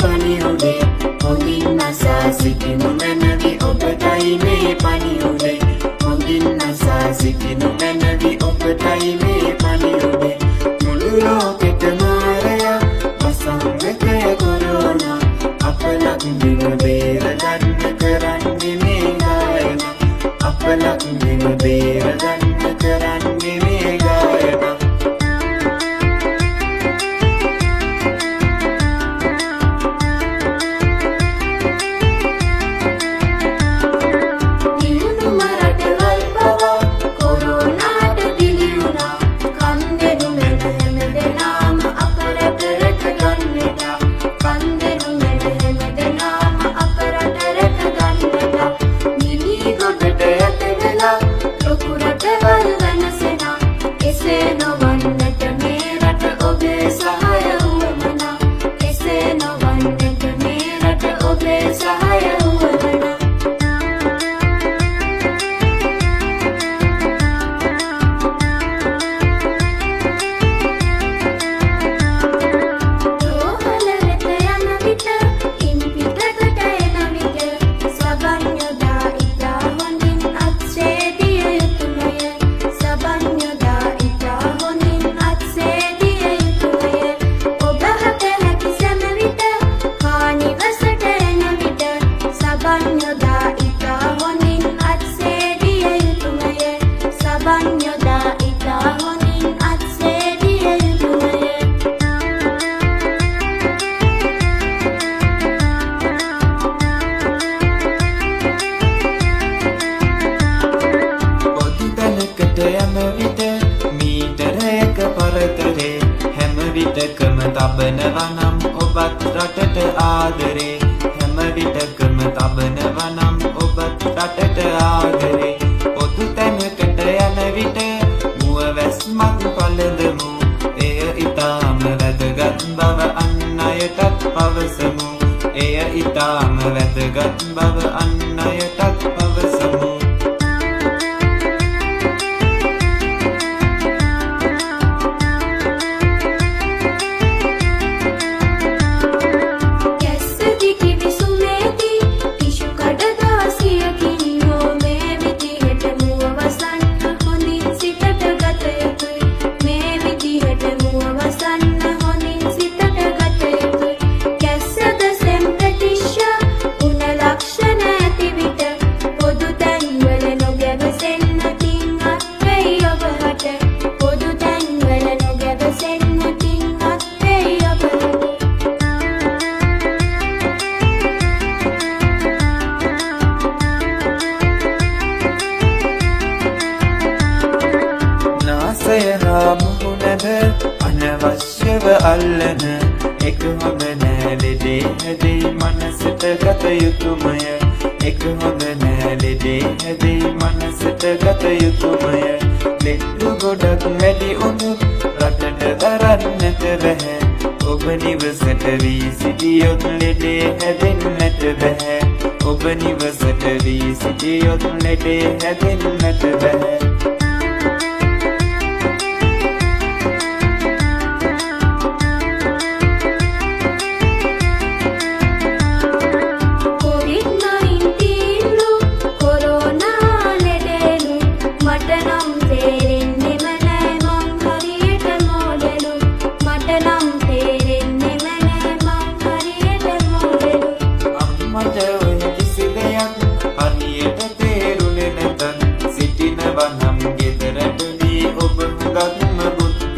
pani ode hongin nasasiki nunanavi obatai me pani ode hongin nasasiki nunanavi obatai me pani ode mulu loketa maraya basangate corona apalak dimabera ganna karanne me gayana apalak dimabera ganna karanne me gayana. Sitina banam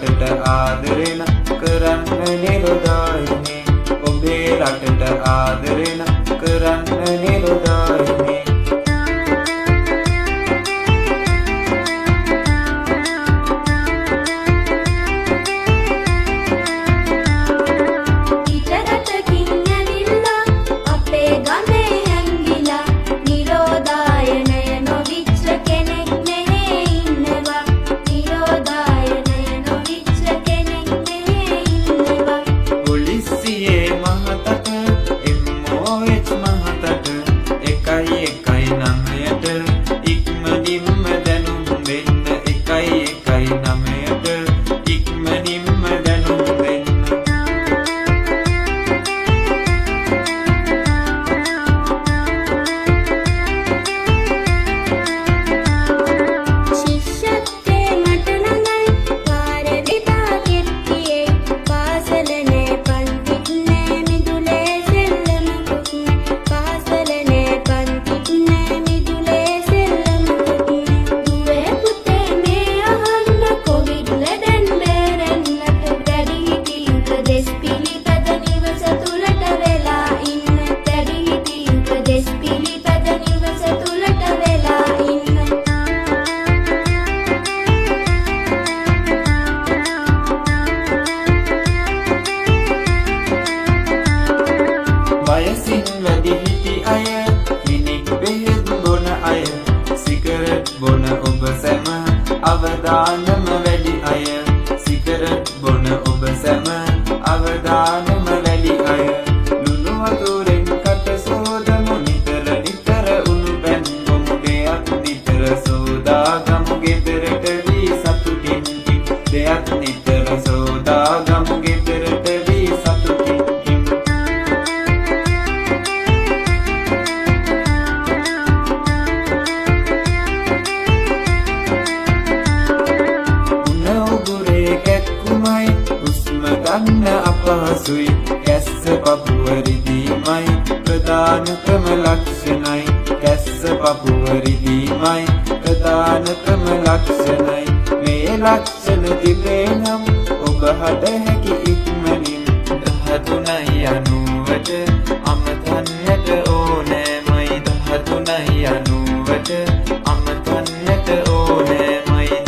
राटट आदरेण करन्न निरुदायिने उभे राटट आदरेण करन्न निरुदायिने අවදානම වැඩි අය cigarette බොන ඔබ සැම අවදානම වැඩි අය ලුණු වතුරෙන් කට සෝදමු නිතර නිතර උණු පැන් ගොමුගේ අත් නිතර සෝදාගමු ගෙදරට වී සතුටින් දෙයක් නිතර සෝදාගමු ගෙදරට වී සතුටින් අපහසුයි කැස්ස පපුවරිදීමයි ප්‍රධානතම ලක්ෂණයි කැස්ස පපුවරිදීමයි ප්‍රධානතම ලක්ෂණයි මේ ලක්ෂණ තිබේ නම් ඔබ හට හැකි ඉක්මනින් 1390ට අමතන්නට ඕනෑමයි 1390ට අමතන්නට ඕනෑමයි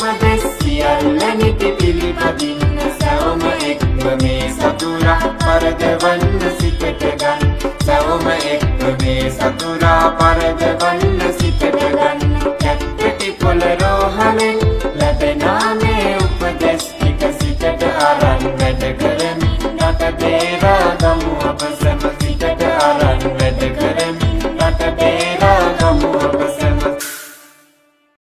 උපදෙස් සියල්ල නිති පිළිපදින්න සවම එක්ව මේ සතුරා පරදවන්න සිතට ගන්න සවම එක්ව මේ සතුරා පරදවන්න සිතට ගන්න කැප්පටි පොළ රෝහලෙන් ලැබෙනා මේ උපදෙස් ටික සිතට අරන් වැඩ කරමින් රට බේරා ගමු අප සැම සිතට අරන් වැඩ කරමින්